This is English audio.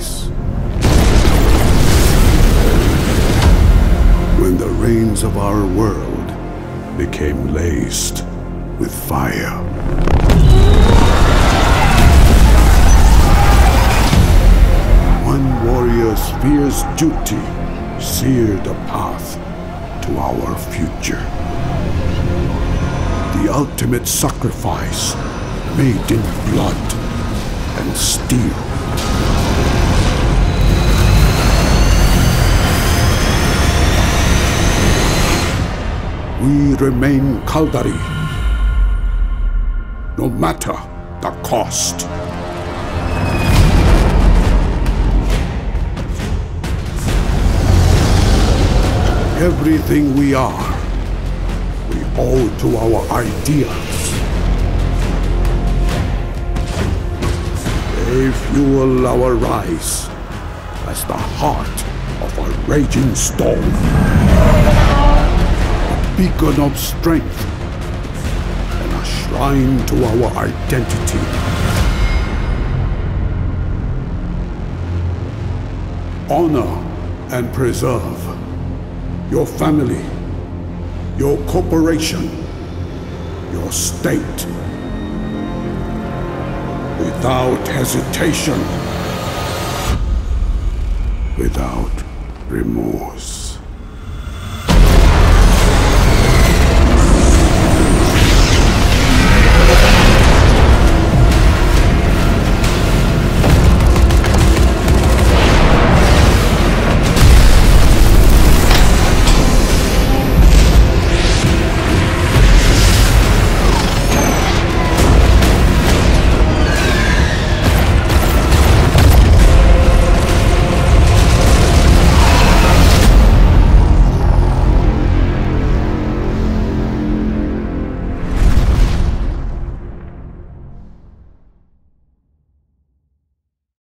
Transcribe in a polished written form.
place. When the reins of our world became laced with fire. One warrior's fierce duty seared a path to our future. The ultimate sacrifice made in blood and steel. We remain Caldari, no matter the cost. Everything we are, we owe to our ideals. They fuel our rise as the heart of a raging storm. A beacon of strength and a shrine to our identity. Honor and preserve your family, your corporation, your state. Without hesitation, without remorse.